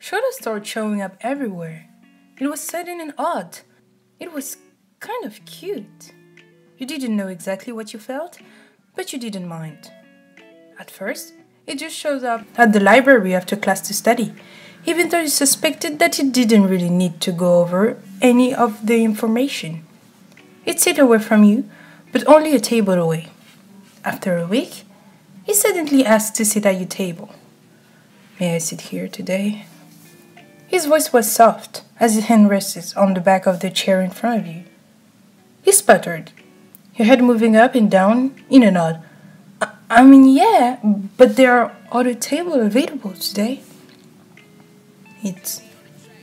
Shoto started showing up everywhere. It was sudden and odd. It was kind of cute. You didn't know exactly what you felt, but you didn't mind. At first, it just showed up at the library after class to study, even though you suspected that it didn't really need to go over any of the information. It sit away from you, but only a table away. After a week, he suddenly asked to sit at your table. May I sit here today? His voice was soft, as his hand rested on the back of the chair in front of you. He sputtered, your head moving up and down in a nod. I mean, yeah, but there are other tables available today. It's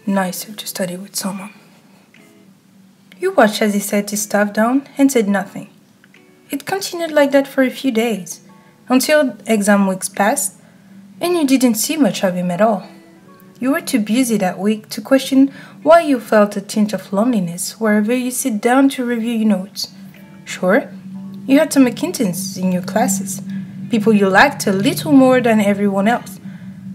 nicer to study with someone. You watched as he set his stuff down and said nothing. It continued like that for a few days, until exam weeks passed, and you didn't see much of him at all. You were too busy that week to question why you felt a tinge of loneliness wherever you sit down to review your notes. Sure, you had some acquaintances in your classes, people you liked a little more than everyone else.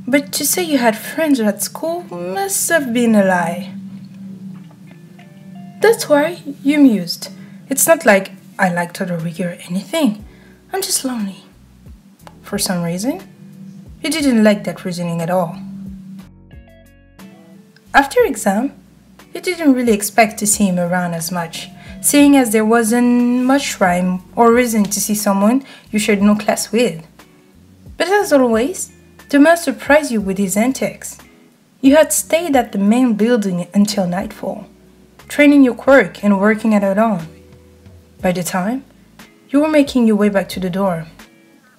But to say you had friends at school must have been a lie. That's why you mused. It's not like I like Todoroki or anything. I'm just lonely. For some reason, you didn't like that reasoning at all. After exam, you didn't really expect to see him around as much, seeing as there wasn't much rhyme or reason to see someone you shared no class with. But as always, the man surprised you with his antics. You had stayed at the main building until nightfall, training your quirk and working at it on. By the time, you were making your way back to the dorm.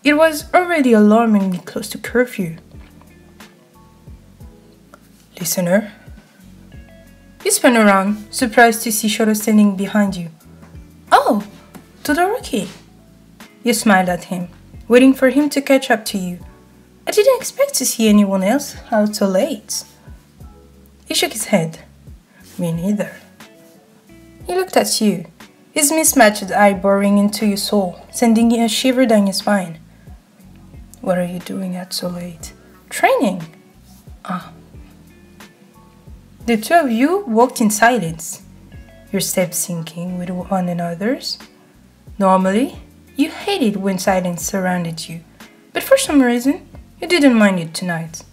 It was already alarmingly close to curfew. Listener. You spun around, surprised to see Shoto standing behind you. Oh, Todoroki. You smiled at him, waiting for him to catch up to you. I didn't expect to see anyone else out so late. He shook his head. Me neither. He looked at you, his mismatched eye boring into your soul, sending a shiver down your spine. What are you doing out so late? Training. Ah. The two of you walked in silence, your steps syncing with one another's. Normally, you hated when silence surrounded you, but for some reason, you didn't mind it tonight.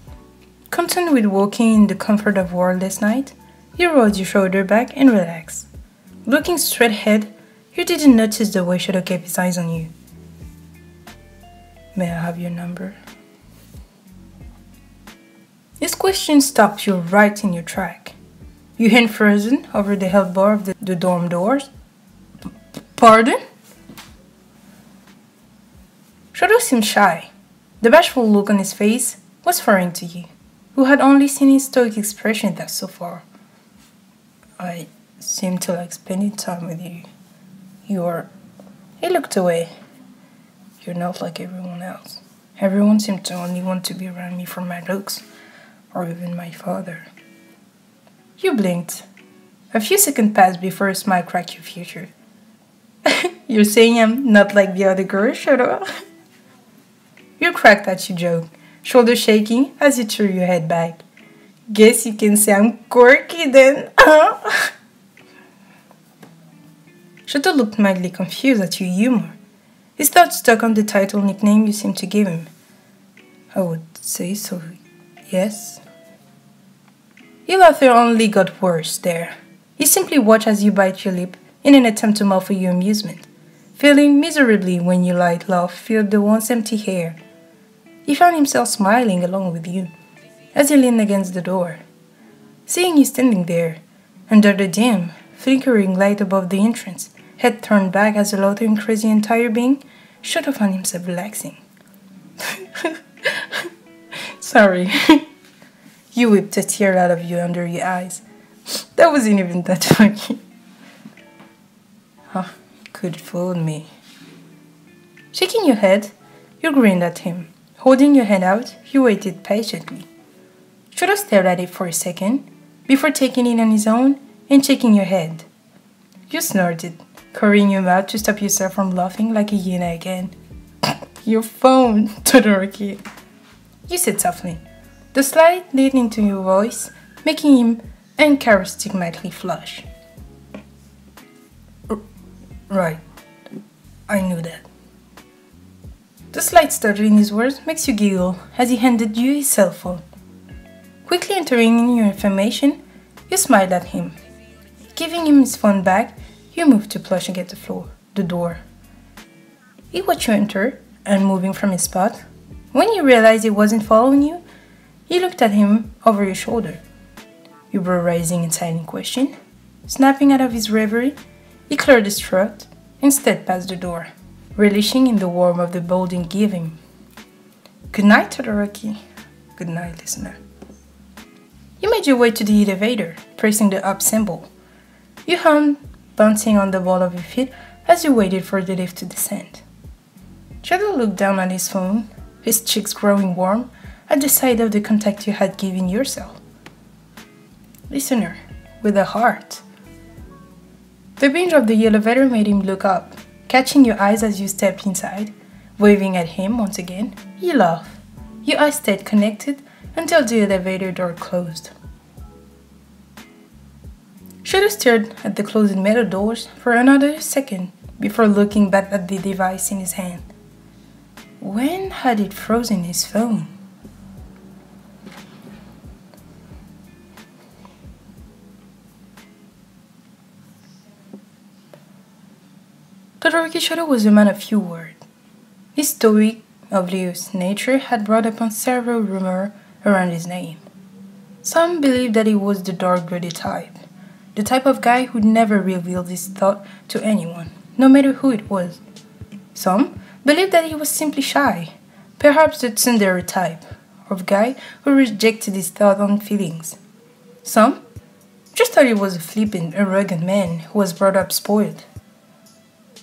Content with walking in the comfort of warless night, you rolled your shoulder back and relaxed. Looking straight ahead, you didn't notice the way Shoto kept his eyes on you. May I have your number? This question stopped you right in your track. You hand frozen over the health bar of the dorm doors. Pardon? Shoto seemed shy. The bashful look on his face was foreign to you, who had only seen his stoic expression thus so far. I seem to like spending time with you. He looked away. You're not like everyone else. Everyone seemed to only want to be around me for my looks, or even my father. You blinked. A few seconds passed before a smile cracked your future. You're saying I'm not like the other girls, Shoto? You cracked at your joke, shoulder shaking as you threw your head back. Guess you can say I'm quirky then, huh? Shoto looked mildly confused at your humor. His thoughts stuck on the title nickname you seemed to give him. I would say so, yes. Your laughter only got worse there. He simply watched as you bite your lip in an attempt to muffle your amusement, feeling miserably when your light laugh filled the once empty air. He found himself smiling along with you, as he leaned against the door. Seeing you standing there, under the dim, flickering light above the entrance, head turned back as the laughter increased your entire being, Shoto found himself relaxing. Sorry. You whipped a tear out of you under your eyes. That wasn't even that funny. Huh. Could fool me. Shaking your head, you grinned at him. Holding your hand out, you waited patiently. Shoto stared at it for a second, before taking it on his own and shaking your head. You snorted, covering your mouth to stop yourself from laughing like a hyena again. Your phone, Todoroki. You said softly, the slide leading to your voice, making him uncharacteristically flush. Right, I knew that. The slight stutter in his words makes you giggle as he handed you his cell phone. Quickly entering in your information, you smiled at him. Giving him his phone back, you moved to plush against the door. He watched you enter and moving from his spot. When you realized he wasn't following you, you looked at him over your shoulder. You were rising in silent question. Snapping out of his reverie, he cleared his throat and stepped past the door, relishing in the warmth of the building giving. Good night, Todoroki. Good night, listener. You made your way to the elevator, pressing the up symbol. You hummed, bouncing on the ball of your feet as you waited for the lift to descend. Shoto looked down at his phone, his cheeks growing warm at the sight of the contact you had given yourself. Listener, with a heart. The binge of the elevator made him look up, catching your eyes as you stepped inside. Waving at him once again, you laughed. Your eyes stayed connected until the elevator door closed. Shoto stared at the closed metal doors for another second before looking back at the device in his hand. When had it frozen his phone? Todoroki Shoto was a man of few words. His stoic, oblivious nature had brought upon several rumors around his name. Some believed that he was the dark, gritty type, the type of guy who never revealed his thought to anyone, no matter who it was. Some believed that he was simply shy, perhaps the tsundere type of guy who rejected his thoughts and feelings. Some just thought he was a flippant, arrogant man who was brought up spoiled.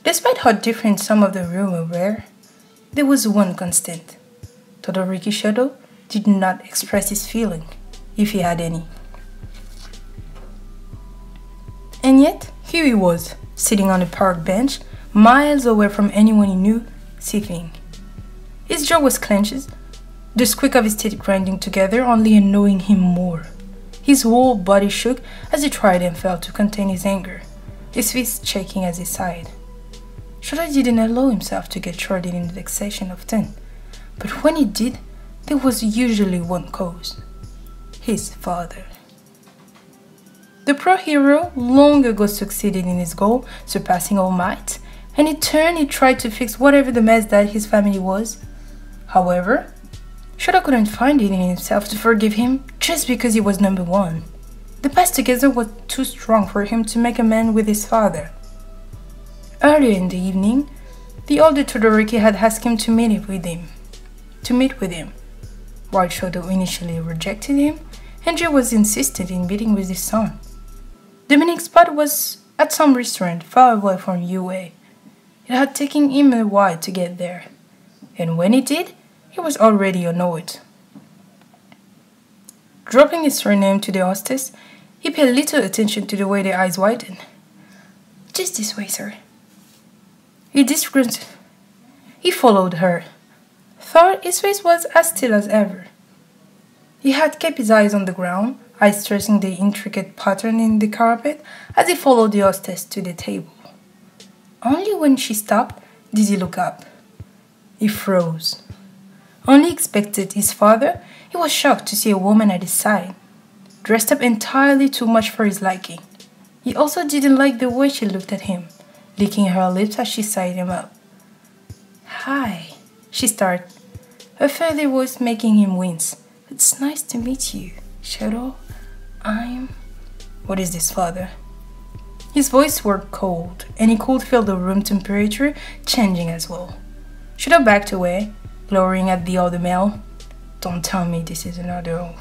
Despite how different some of the rumors were, there was one constant. Todoroki Shoto did not express his feeling, if he had any. And yet, here he was, sitting on a park bench, miles away from anyone he knew, seething. His jaw was clenched, the squeak of his teeth grinding together, only annoying him more. His whole body shook as he tried and failed to contain his anger, his fists shaking as he sighed. Shoto didn't allow himself to get shrouded in the vexation of 10, but when he did, there was usually one cause. His father. The pro-hero long ago succeeded in his goal, surpassing All Might, and in turn he tried to fix whatever the mess that his family was. However, Shoto couldn't find it in himself to forgive him just because he was number one. The past together was too strong for him to make amends with his father. Earlier in the evening, the older Todoroki had asked him to meet with him. While Shoto initially rejected him, Enji was insistent in meeting with his son. The meeting spot was at some restaurant far away from UA. It had taken him a while to get there, and when he did, he was already annoyed. Dropping his surname to the hostess, he paid little attention to the way their eyes widened. "Just this way, sir." He followed her. Thought his face was as still as ever. He had kept his eyes on the ground, eyes tracing the intricate pattern in the carpet as he followed the hostess to the table. Only when she stopped did he look up. He froze. Only expected his father, he was shocked to see a woman at his side, dressed up entirely too much for his liking. He also didn't like the way she looked at him, licking her lips as she sighed him up. "Hi," she started. Her friendly voice making him wince. "It's nice to meet you, Shoto. What is this, father?" His voice was cold, and he could feel the room temperature changing as well. Shoto backed away, glowering at the older male. Don't tell me this is another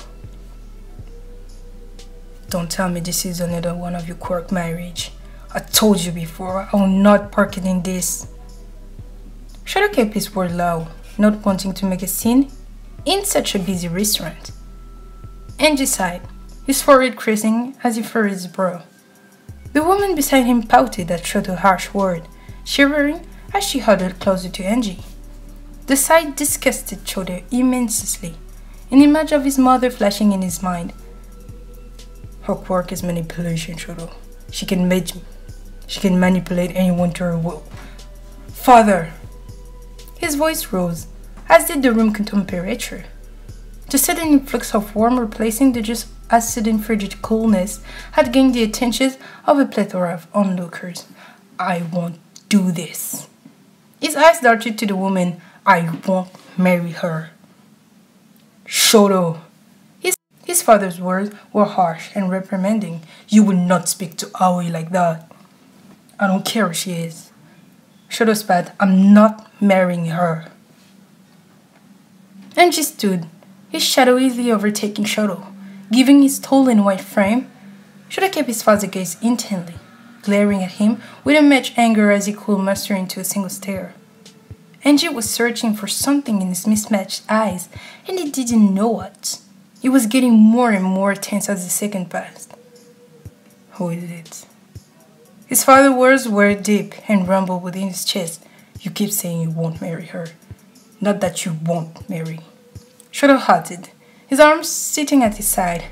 one of your quirk marriage. I told you before, I will not partake in this." Shoto kept his word low, not wanting to make a scene in such a busy restaurant. Enji sighed, his forehead creasing as he furrowed his brow. The woman beside him pouted at Shoto's harsh word, shivering as she huddled closer to Enji. The sight disgusted Shoto immensely. an image of his mother flashing in his mind. Her quirk is manipulation, Shoto. She can manipulate anyone to her will. Father! His voice rose, as did the room temperature. The sudden influx of warm replacing the just acid and frigid coolness had gained the attention of a plethora of onlookers. I won't do this. His eyes darted to the woman. I won't marry her. Shoto. His father's words were harsh and reprimanding. You will not speak to Aoi like that. I don't care who she is. Shoto spat. I'm not marrying her. And she stood, his shadow easily overtaking Shoto. Giving his tall and white frame, Shoto kept his father gaze intently, glaring at him with as much anger as he could muster into a single stare. Enji was searching for something in his mismatched eyes, and he didn't know what. It was getting more and more tense as the second passed. Who is it? His father's words were deep and rumbled within his chest. You keep saying you won't marry her. Not that you won't marry. Shoto halted, his arms sitting at his side.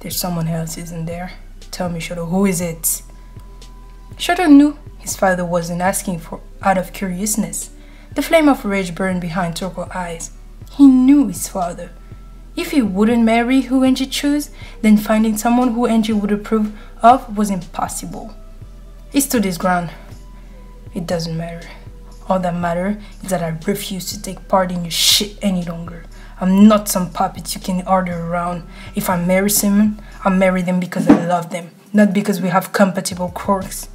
There's someone else, isn't there? Tell me, Shoto, who is it? Shoto knew his father wasn't asking for out of curiousness. The flame of rage burned behind Toko's eyes. He knew his father. If he wouldn't marry who Enji chose, then finding someone who Enji would approve of was impossible. He stood his ground. It doesn't matter. All that matters is that I refuse to take part in your shit any longer. I'm not some puppet you can order around. If I marry someone, I marry them because I love them, not because we have compatible quirks.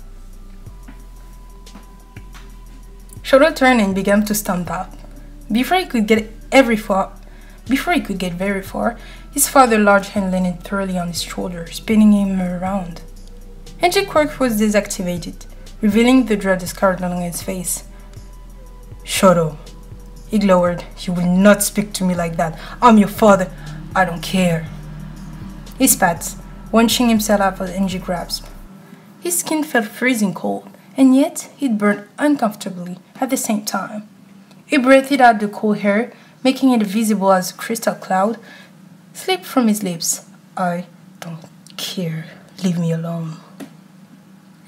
Shoto turned and began to stomp out. Before he could get very far, his father's large hand landed thoroughly on his shoulder, spinning him around. Enji's quirk was deactivated, revealing the dreaded scar along his face. Shoto. He glowered. You will not speak to me like that. I'm your father. I don't care. He spat, wrenching himself out of Enji's grasp. His skin felt freezing cold, and yet it burned uncomfortably at the same time. He breathed out the cold air, making it visible as a crystal cloud slipped from his lips. I don't care. Leave me alone.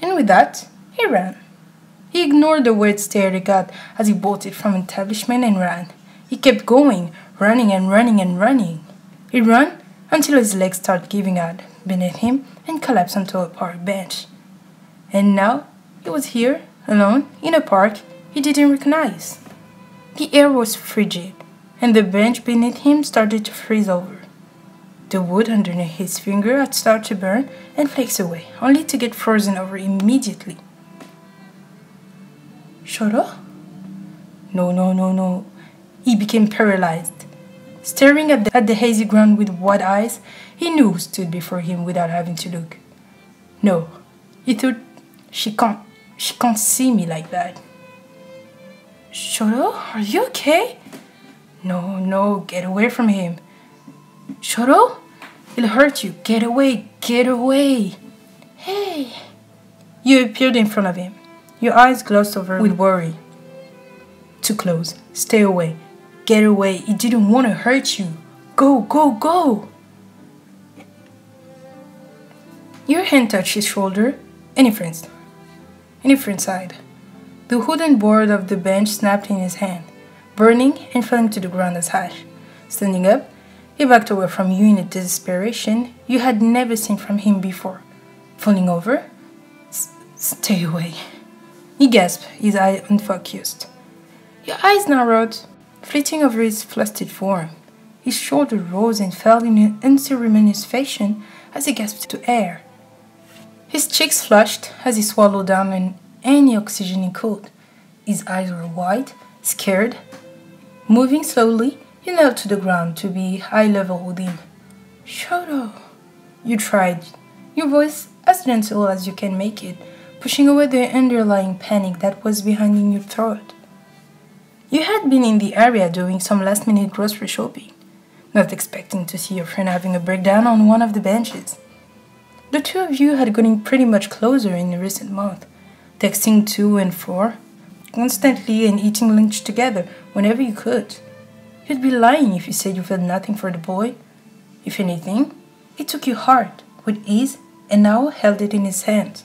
And with that, he ran. He ignored the weird stare he got as he bolted from the establishment and ran. He kept going, running and running and running. He ran until his legs started giving out beneath him and collapsed onto a park bench. And now he was here, alone, in a park he didn't recognize. The air was frigid, and the bench beneath him started to freeze over. The wood underneath his finger had started to burn and flakes away, only to get frozen over immediately. Shoto? No. He became paralyzed. Staring at the hazy ground with wide eyes, he knew who stood before him without having to look. No, he thought, she can't see me like that. Shoto, are you okay? No, get away from him. Shoto, it'll hurt you. Get away. Hey. You appeared in front of him. Your eyes glossed over with worry. Too close. Stay away. Get away. He didn't want to hurt you. Go. Your hand touched his shoulder, and he froze. And he sighed. The wooden board of the bench snapped in his hand, burning and falling to the ground as ash. Standing up, he backed away from you in a desperation you had never seen from him before. Falling over? Stay away. He gasped, his eye unfocused. Your eyes narrowed, flitting over his flustered form. His shoulder rose and fell in an unceremonious fashion as he gasped to air. His cheeks flushed as he swallowed down any oxygen he could. His eyes were wide, scared. Moving slowly, he knelt to the ground to be eye level with him. Shoto, you tried, your voice as gentle as you can make it, pushing away the underlying panic that was behind in your throat. You had been in the area doing some last-minute grocery shopping, not expecting to see your friend having a breakdown on one of the benches. The two of you had gotten pretty much closer in the recent month, texting to and fro, constantly and eating lunch together whenever you could. You'd be lying if you said you felt nothing for the boy. If anything, he took your heart with ease and now held it in his hands.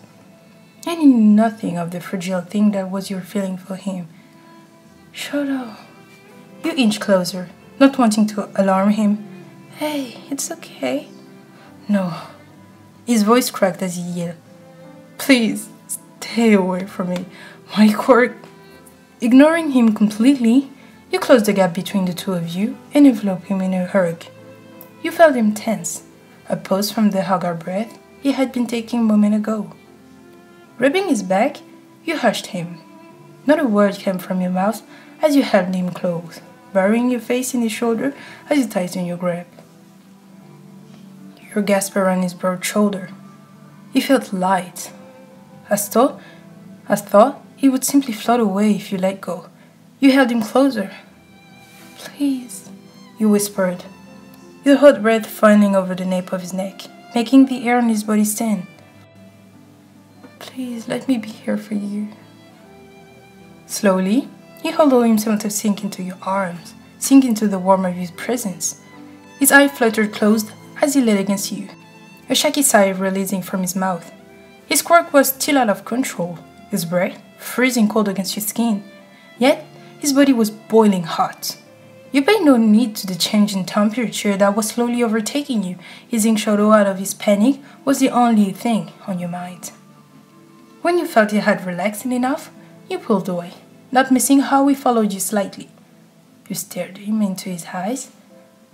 I knew nothing of the fragile thing that was your feeling for him. Shoto. You inched closer, not wanting to alarm him. Hey, it's okay. No. His voice cracked as he yelled. Please, stay away from me. My quirk. Ignoring him completely, you closed the gap between the two of you and enveloped him in a hug. You felt him tense, a pause from the haggard breath he had been taking a moment ago. Rubbing his back, you hushed him. Not a word came from your mouth as you held him close, burying your face in his shoulder as you tightened your grip. You gasped around his broad shoulder. He felt light, as though he would simply float away if you let go. You held him closer. Please, you whispered, your hot breath finding over the nape of his neck, making the air on his body stand. Please, let me be here for you. Slowly, he allowed himself to sink into your arms, sink into the warmth of his presence. His eye fluttered closed as he lay against you, a shaky sigh releasing from his mouth. His quirk was still out of control, his breath freezing cold against your skin. Yet, his body was boiling hot. You paid no heed to the change in temperature that was slowly overtaking you. Easing Shoto out of his panic was the only thing on your mind. When you felt you had relaxed enough, you pulled away, not missing how he followed you slightly. You stared him into his eyes,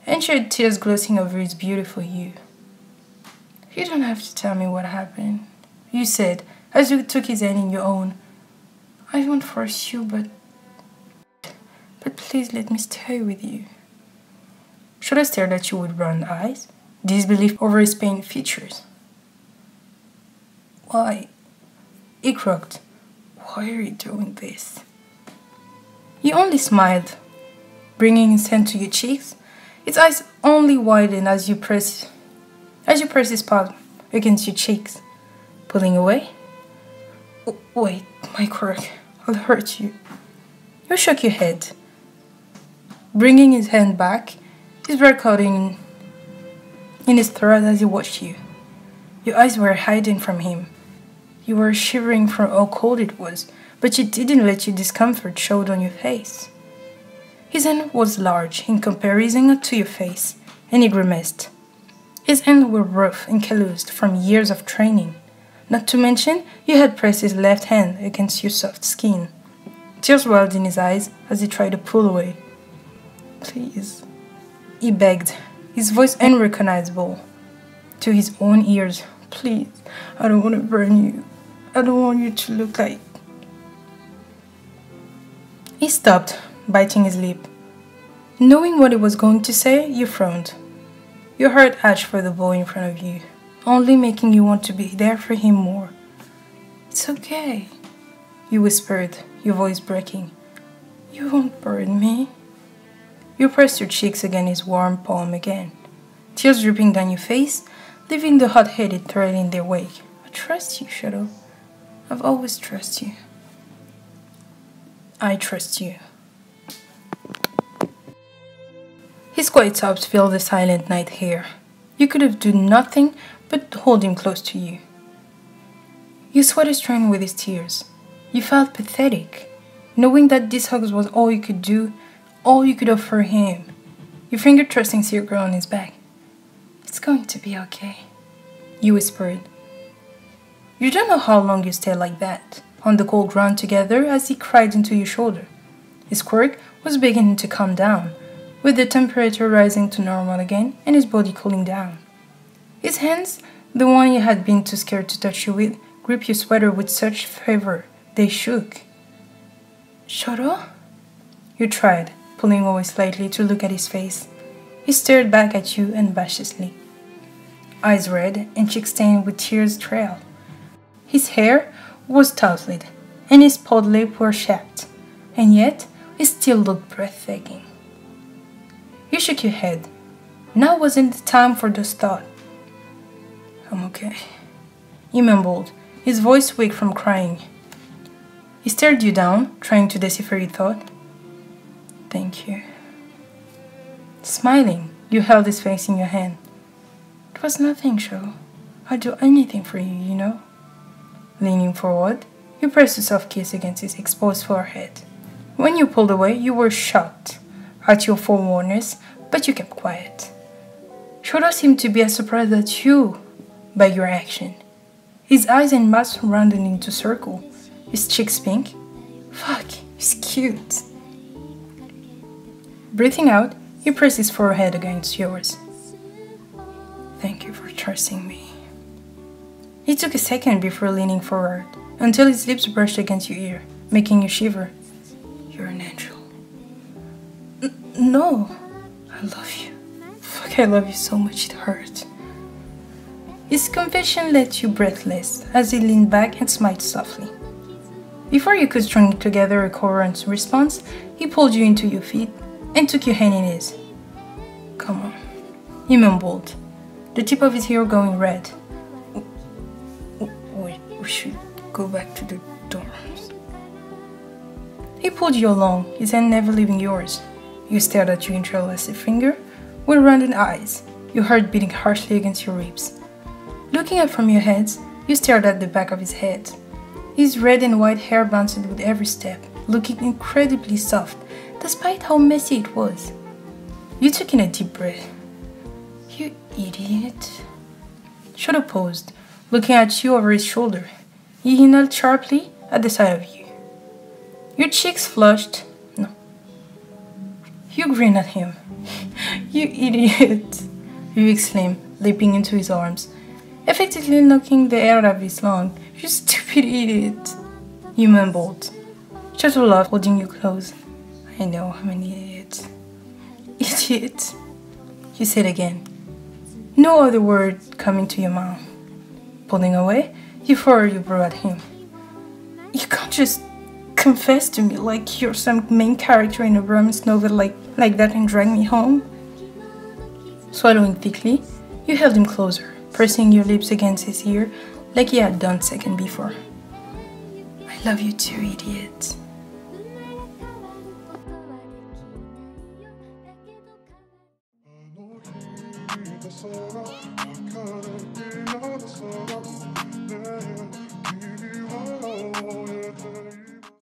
and shared tears glossing over his beautiful hue. You don't have to tell me what happened, you said, as you took his hand in your own. I won't force you, but please let me stay with you. Shoto stared at you with brown eyes, disbelief over his pained features. Why? He croaked. Why are you doing this? You only smiled, bringing his hand to your cheeks, its eyes only widened as you pressed his palm against your cheeks. Pulling away? Wait, my quirk, I'll hurt you. You shook your head, bringing his hand back, his breath cutting in his throat as he watched you. Your eyes were hiding from him. You were shivering from how cold it was, but you didn't let your discomfort show on your face. His hand was large in comparison to your face, and he grimaced. His hands were rough and calloused from years of training. Not to mention, you had pressed his left hand against your soft skin. Tears welled in his eyes as he tried to pull away. Please, he begged, his voice unrecognizable to his own ears. Please, I don't want to burn you. I don't want you to look like... He stopped, biting his lip. Knowing what he was going to say, you frowned. Your heart ached for the boy in front of you, only making you want to be there for him more. It's okay, you whispered, your voice breaking. You won't burn me. You pressed your cheeks against his warm palm again, tears dripping down your face, leaving the hot-headed thread in their wake. I trust you, Shoto. I've always trusted you. I trust you. His quiet sobs filled the silent night here. You could have done nothing but hold him close to you. You sweated strong with his tears. You felt pathetic, knowing that this hug was all you could do, all you could offer him. Your finger trusting circle on his back. It's going to be okay, you whispered. You don't know how long you stayed like that, on the cold ground together as he cried into your shoulder. His quirk was beginning to calm down, with the temperature rising to normal again and his body cooling down. His hands, the one you had been too scared to touch you with, gripped your sweater with such fervor. They shook. Shoto? You tried, pulling away slightly to look at his face. He stared back at you unabashedly, eyes red and cheeks stained with tears trail. His hair was tousled, and his pod lip were chapped, and yet he still looked breathtaking. You shook your head. Now wasn't the time for this thought. I'm okay, he mumbled, his voice weak from crying. He stared you down, trying to decipher your thought. Thank you. Smiling, you held his face in your hand. It was nothing, Sho. I'd do anything for you, you know. Leaning forward, you pressed a soft kiss against his exposed forehead. When you pulled away, you were shocked at your forewarners, but you kept quiet. Shoto seemed to be as surprised at you by your action. His eyes and mouth rounded into a circle, his cheeks pink. Fuck, he's cute. Breathing out, you pressed his forehead against yours. Thank you for trusting me. It took a second before leaning forward, until his lips brushed against your ear, making you shiver. You're an angel. No, I love you. Fuck, I love you so much it hurt. His confession left you breathless as he leaned back and smiled softly. Before you could string together a coherent response, he pulled you into your feet and took your hand in his. Come on, he mumbled, the tip of his hair going red. We should go back to the dorms. He pulled you along, his hand never leaving yours. You stared at your interlaced finger with rounded eyes, your heart beating harshly against your ribs. Looking up from your heads, you stared at the back of his head. His red and white hair bounced with every step, looking incredibly soft, despite how messy it was. You took in a deep breath. You idiot. Shoto paused, looking at you over his shoulder. He knelt sharply at the sight of you. Your cheeks flushed. No. You grinned at him. You idiot, you exclaimed, leaping into his arms, effectively knocking the air out of his lungs. You stupid idiot, you mumbled. Shoto laughed, holding you close. I know, I'm an idiot. Idiot, you said again, no other word coming to your mouth. Pulling away, you furrowed your brow at him. You can't just confess to me like you're some main character in a romance novel like that and drag me home. Swallowing thickly, you held him closer, pressing your lips against his ear like he had done second before. I love you too, idiot.